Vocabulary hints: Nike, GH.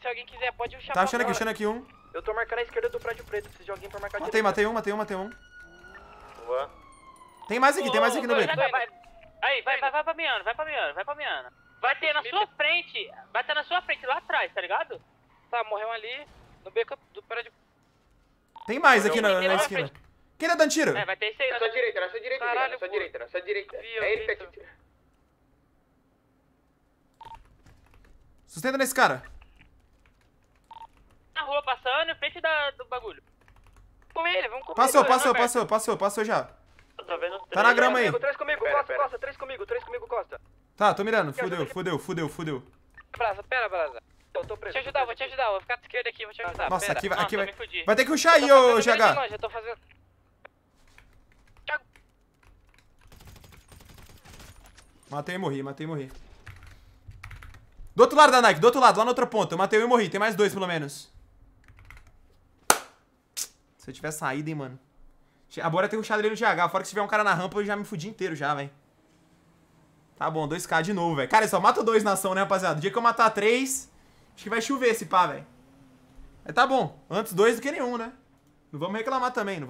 se alguém quiser, pode chapar. Tá achando aqui um. Eu tô marcando a esquerda do prédio preto, preciso de alguém pra marcar direito. Matei um. Boa. Tem mais aqui no meio. Aí, vai pra Miana, vai ter na sua frente, lá atrás, tá ligado? Tá, morreu ali, no beco do prédio. Tem mais aqui na esquina. Quem tá dando tiro? É, vai ter esse aí. Na sua direita, na sua direita. É ele que tá aqui tirando. Sustenta nesse cara. Na rua, passando, em frente do bagulho. Vamos comer ele, vamos comer. Passou já. Tá na grama aí. Três comigo, Costa. Tá, tô mirando. Fudeu. Brasa. Vou te ajudar, vou ficar à esquerda aqui, vou te ajudar. Nossa, aqui vai... Vai ter que rushar aí, ô GH. Eu tô fazendo... Matei e morri. Do outro lado da Nike, lá na outra ponta. Eu matei um e morri, tem mais dois pelo menos. Se eu tiver saída, hein, mano. Agora tem um xadrez no GH, fora que se tiver um cara na rampa eu já me fudi inteiro já, velho. Tá bom, 2K de novo, velho. Cara, eu só mato 2 na ação, né, rapaziada? O dia que eu matar 3, acho que vai chover esse pá, velho. Mas tá bom, antes 2 do que nenhum, né? Não vamos reclamar também,